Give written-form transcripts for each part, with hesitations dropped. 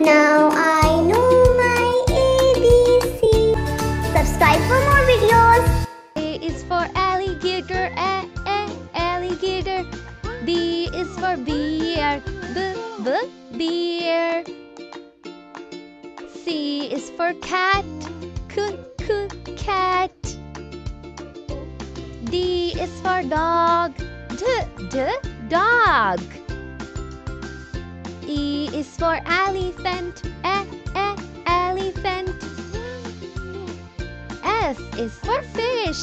Now I know my ABC. Subscribe for more videos. A is for alligator, alligator. B is for bear, bear. C is for cat, cat. D is for dog, dog. E is for elephant, elephant. F is for fish,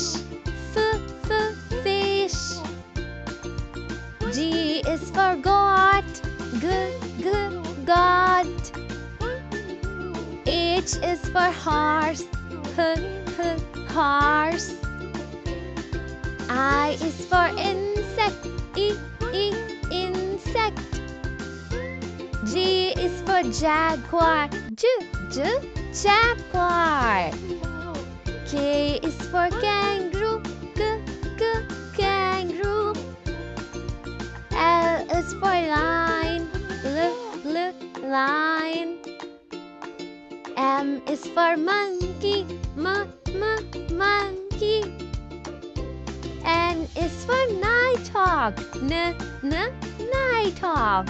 fish. G is for goat, goat. H is for horse, horse. I is for insect, insect. G is for jaguar, jaguar. K is for kangaroo, kangaroo. L is for lion, lion. M is for monkey, monkey. N is for nighthawk, nighthawk.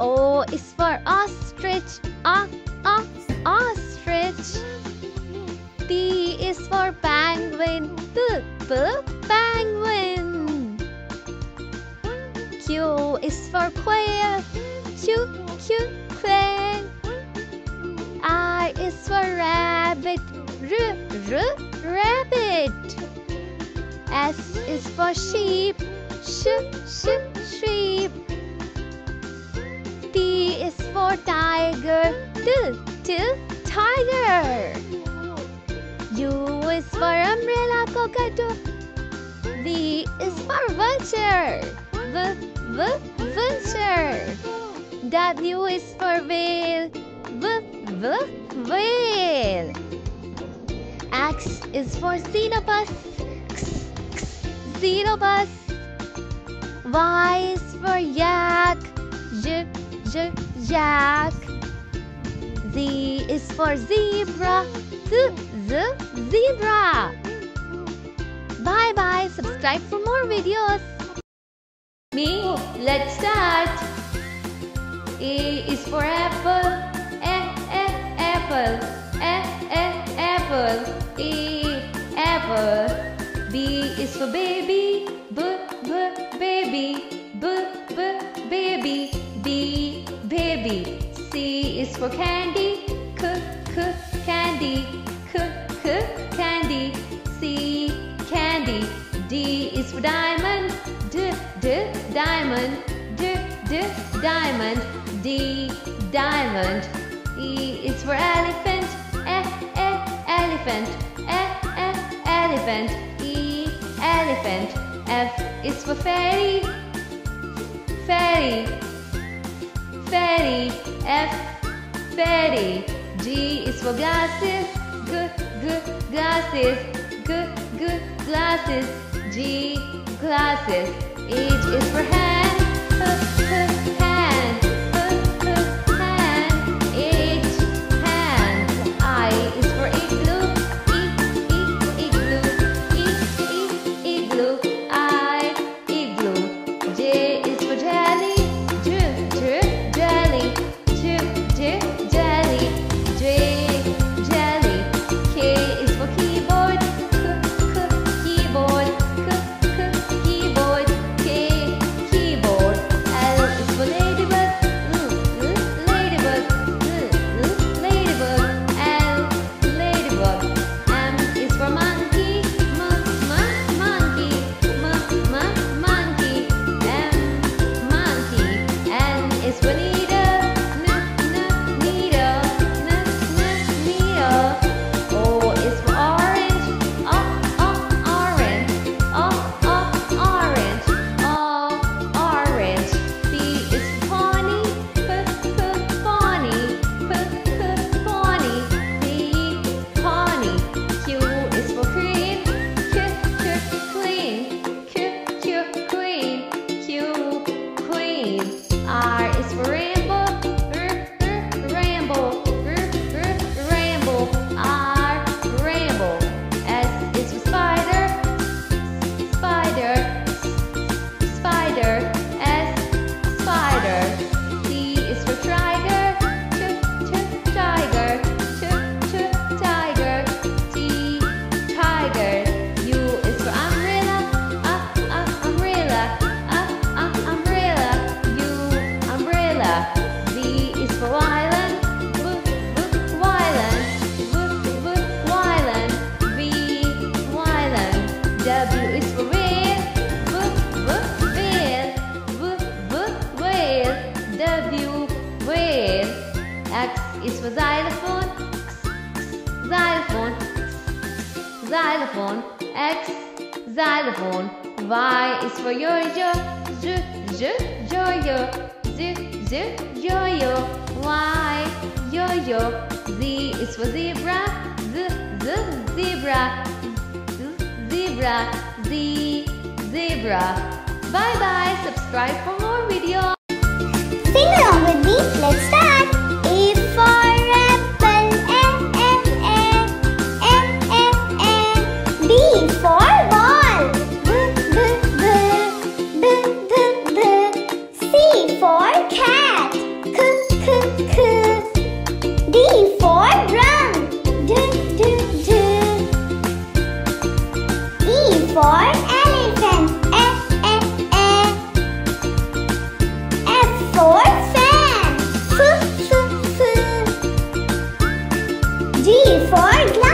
O is for ostrich, ostrich. P is for penguin, penguin. Q is for quail, quail. R is for rabbit, rabbit. S is for sheep, sheep. T is for tiger, tiger. U is for umbrella, cockatoo. V is for vulture, vulture. W is for whale, whale. X is for xenopus, xenopus. Y is for yak, yak. Z is for zebra, zebra. Bye bye. Subscribe for more videos. Me, let's start. A is for apple, apple, apple, apple. B is for baby, baby. Baby, baby. C is for candy, candy, candy. C, candy. D is for diamond, diamond, diamond. D, diamond. E is for elephant, elephant, elephant. E, elephant. F is for fairy, fairy, fairy. F, fairy. G is for glasses, glasses, glasses. G, glasses. H is for hand, hand, hand. H, hand. I is for igloo, igloo, igloo. I, igloo. J is for jelly, jelly, jelly. J, jelly. K is for keyboard, keyboard. K, keyboard. L is for xylophone, X, xylophone. Y is for yo-yo, Z, Z, yo-yo, Z, Z, yo-yo, Y, yo-yo. Z is for zebra, Z, Z, zebra, Z, zebra, Z, zebra. Bye-bye, subscribe for more videos. Sing along with me, let's start! A for apple, A. B for ball, B. C for cat, K. D for drum, D. E for elephant, F. L for lollipop, L.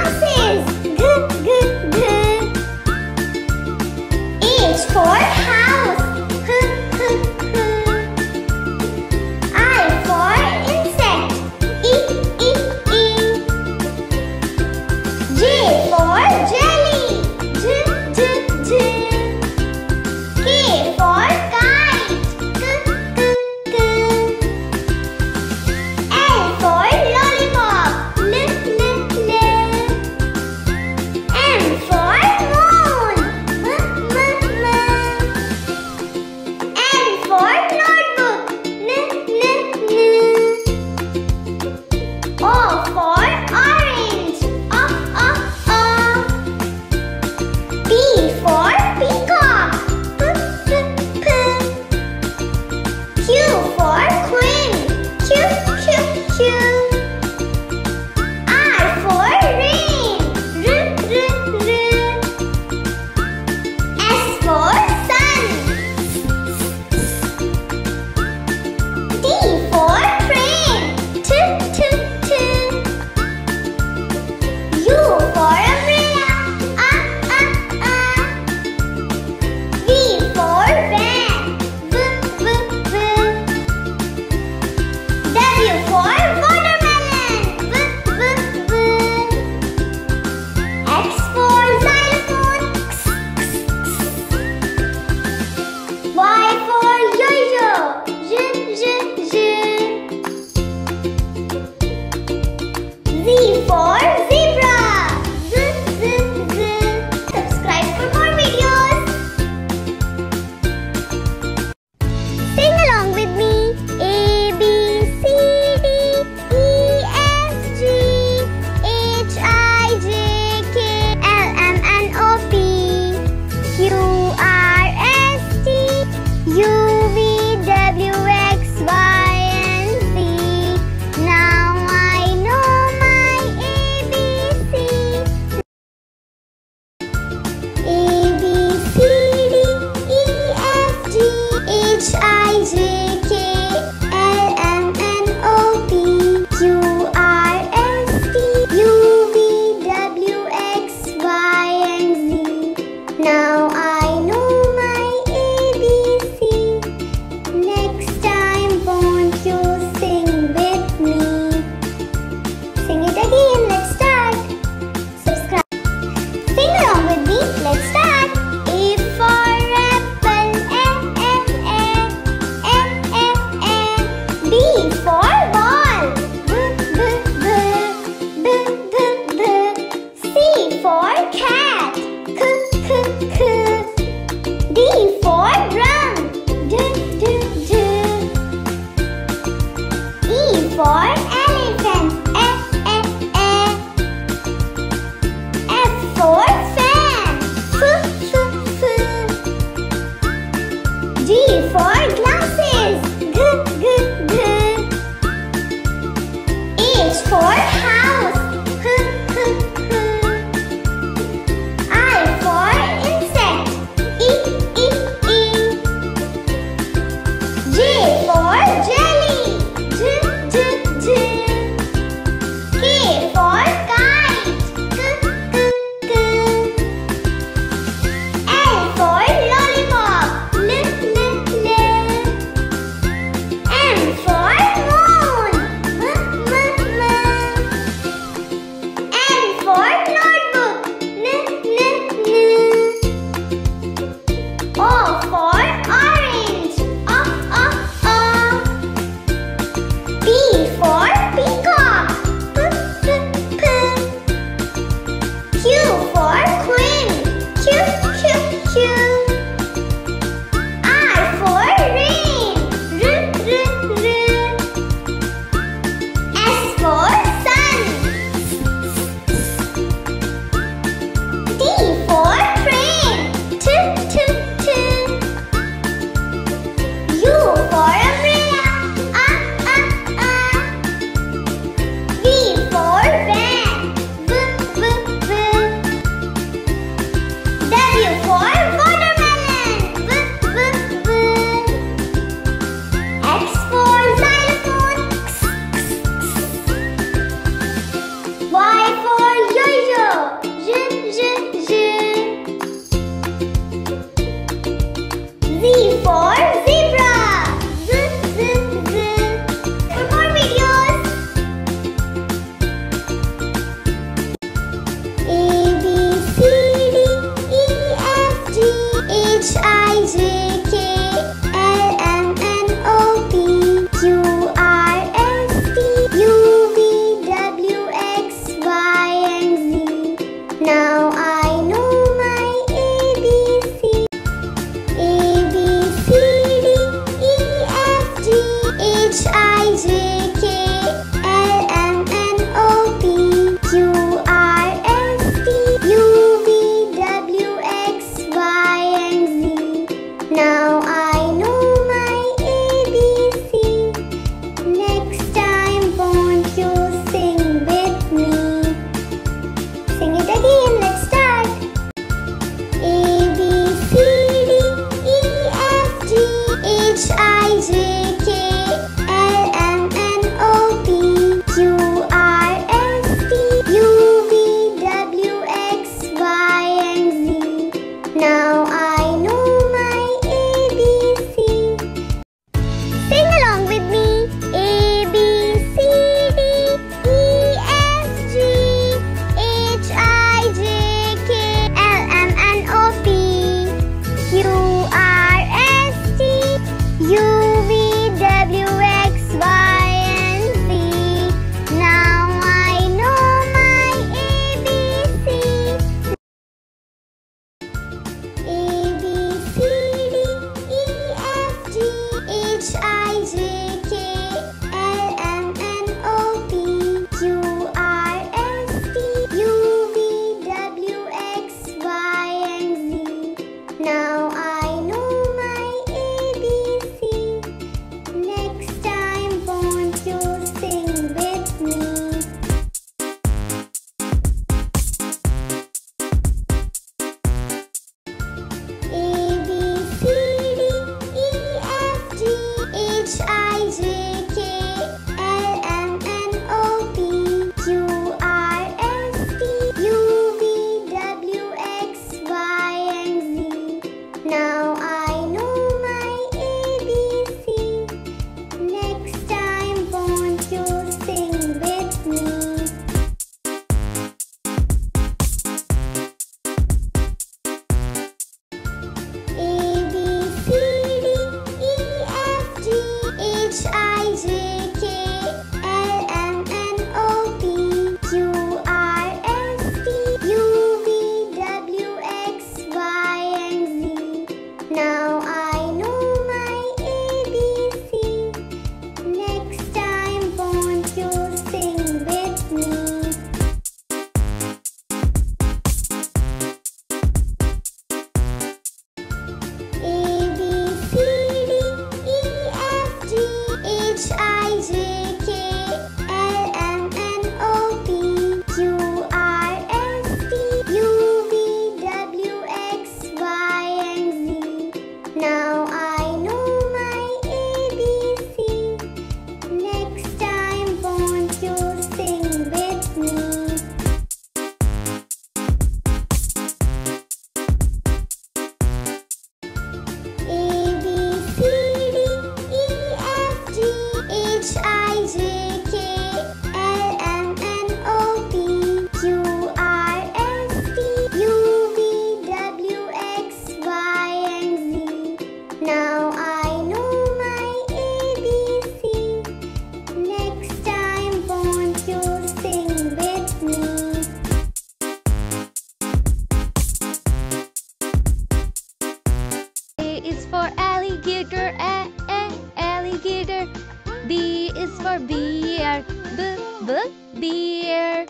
the deer.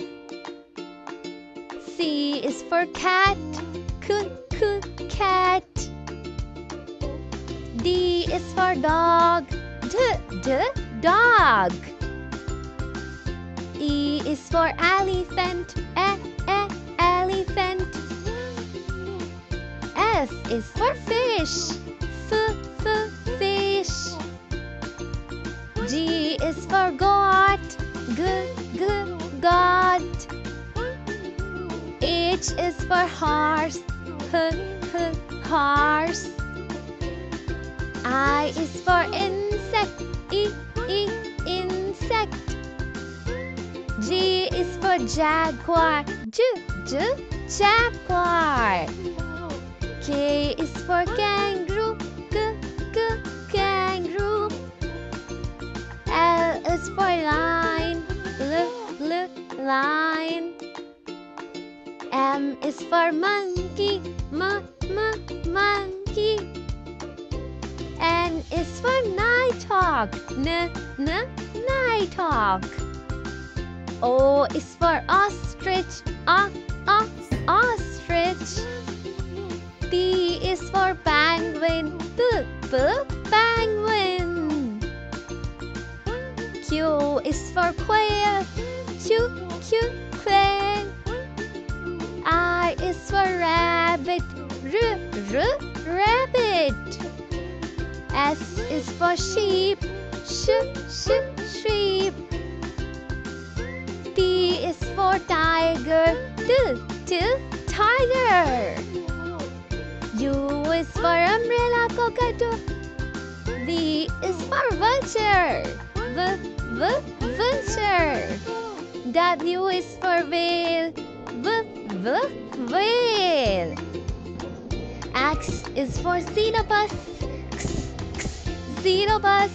C is for cat, cuckoo cat. D is for dog, dog. E is for elephant, elephant. F is for fish, fish. G is for goat, goat. H is for horse, horse. I is for insect, insect. J is for jaguar, jaguar. K is for kangaroo, kangaroo. L is for lion, lion. M is for monkey, monkey. N is for nighthawk, nighthawk. O is for ostrich, ostrich. P is for penguin, penguin. Q is for quail, quail. R is for rabbit, rabbit. S is for sheep, sheep. T is for tiger, tiger. U is for umbrella cockatoo. V is for vulture, vulture. W is for whale, whale. X is for xenopus, xenopus.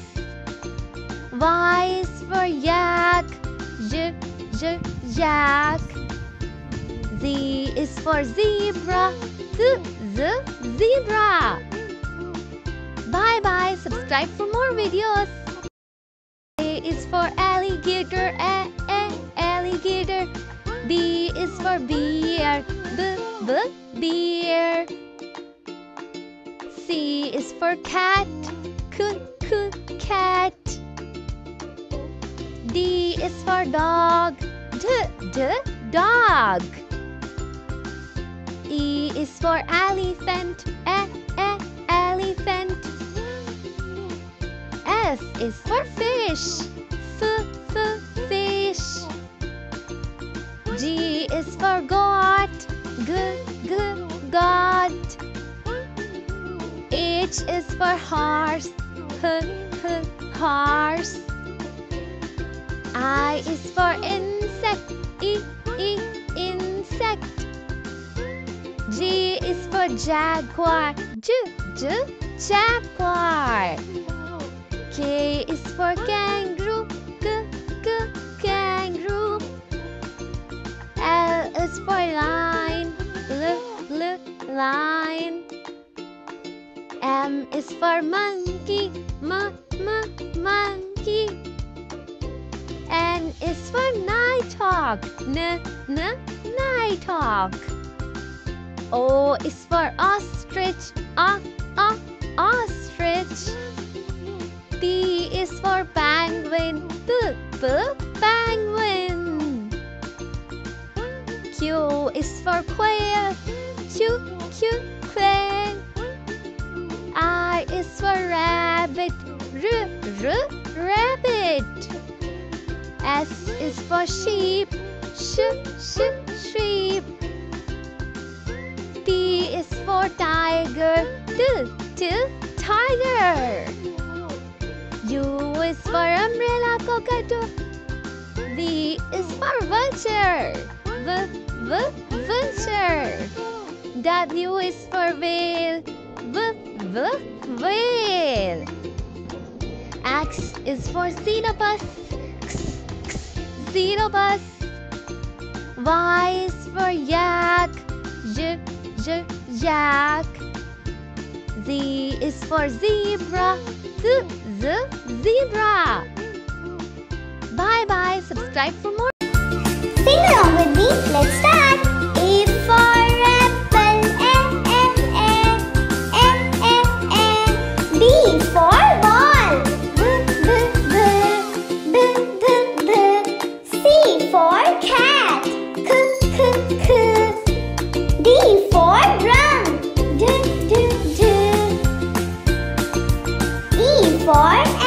Y is for yak, yak. Z is for zebra, zebra. Bye bye. Subscribe for more videos. A is for alligator, alligator. B is for bear, bear. C is for cat, cat. D is for dog, dog. E is for elephant, elephant. F is for fish, fish. G is for goat, goat. H is for horse, horse. I is for insect, insect. J is for jaguar, jaguar. K is for kangaroo, kangaroo. L is for lion, lion. M is for monkey, monkey. N is for nighthawk, nighthawk. O is for ostrich, ostrich. P is for penguin, penguin. Q is for quail, quail. R is for rabbit, rabbit. S is for sheep, sheep. T is for tiger, tiger. U is for umbrella cockatoo. V is for vulture, vulture. W is for whale, whale. X is for xenopus, xenopus. Y is for yak, yak. Z is for zebra, zebra. Bye-bye. Subscribe for more. Sing along with me. Let's start. A for apple. A. B for ball. B. C for cat. K. D for drum. D. E for elephant.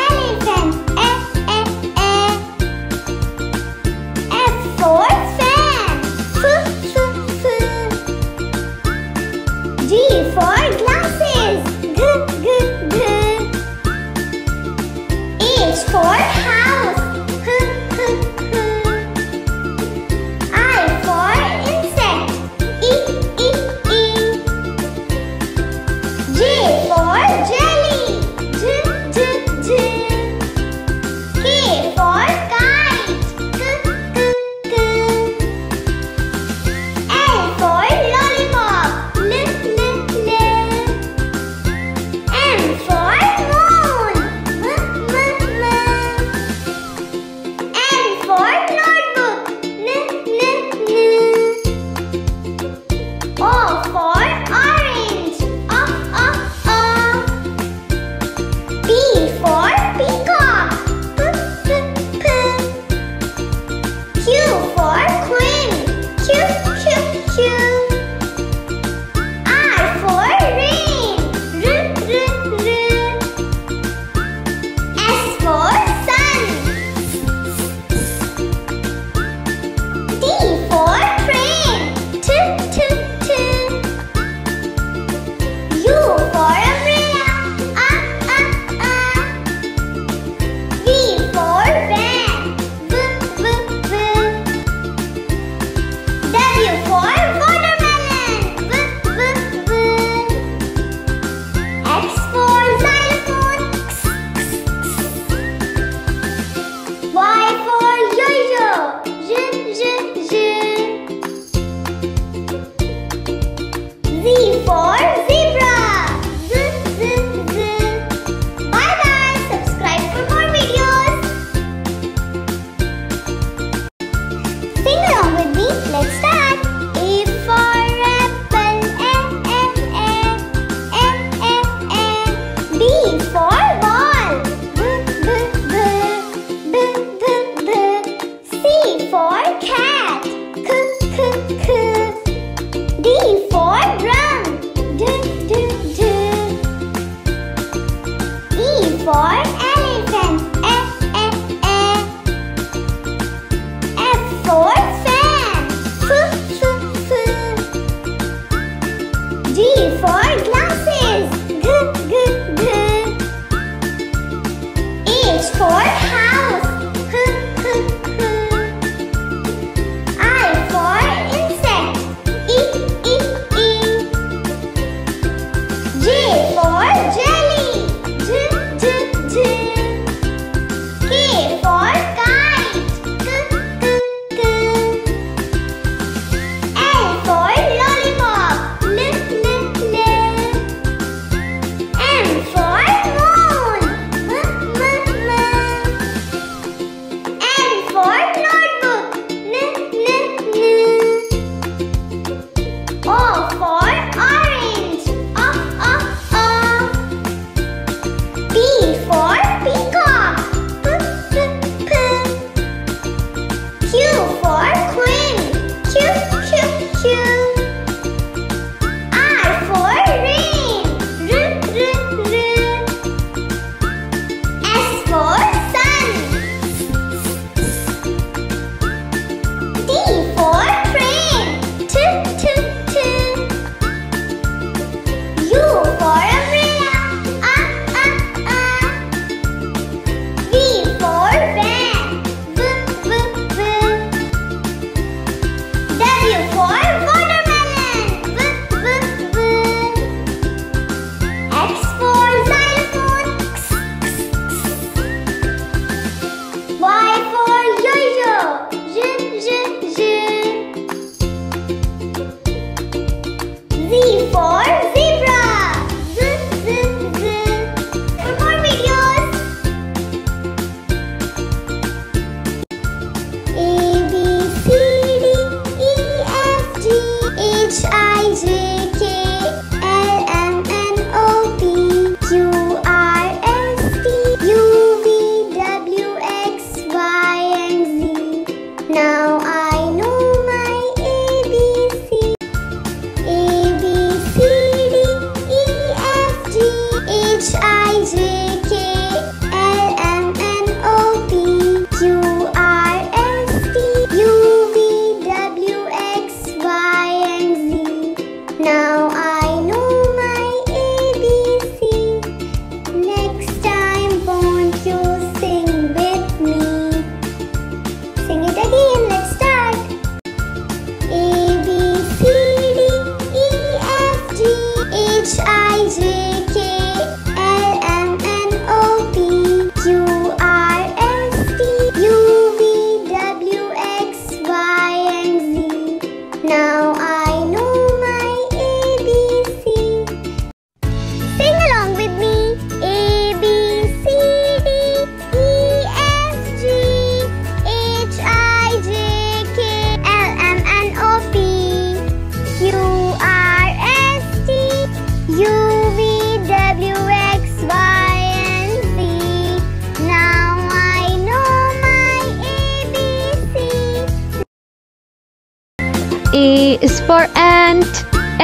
A is for ant,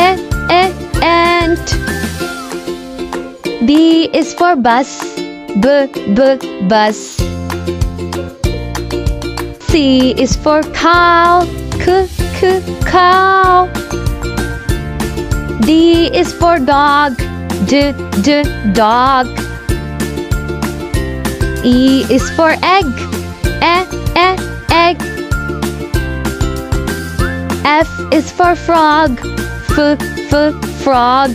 ant. B is for bus, bus. C is for cow, cow. D is for dog, dog. E is for egg, egg. F is for frog, frog.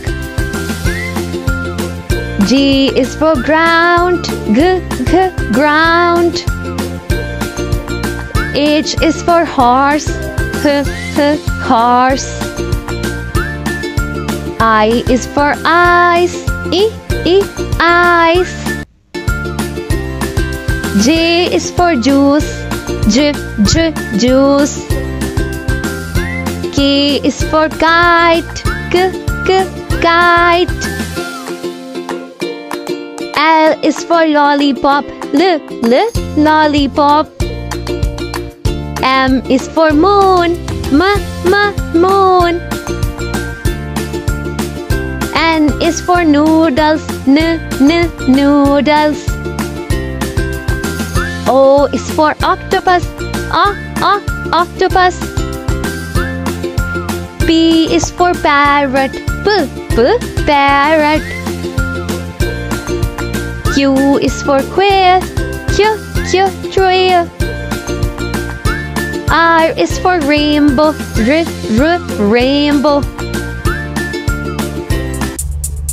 G is for ground, ground. H is for horse, horse. I is for eyes, eyes. J is for juice, juice. K is for kite, kite. L is for lollipop, lollipop. M is for moon, moon. N is for noodles, noodles. O is for octopus, octopus. P is for parrot, parrot. Q is for quail, quail. R is for rainbow, rainbow.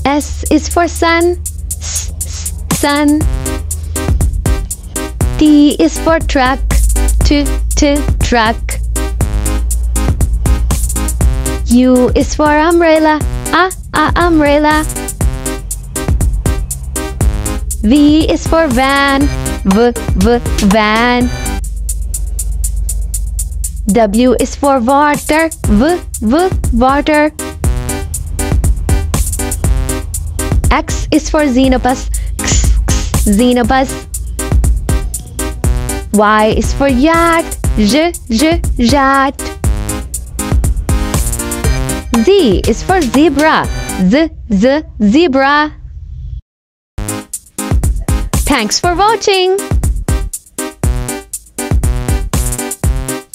S is for sun, sun. T is for truck, truck. U is for umbrella, umbrella. V is for van, van. W is for water, water. X is for Xenopus, Xenopus. Y is for yacht, yacht. Z is for zebra, zebra. Thanks for watching.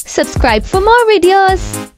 Subscribe for more videos.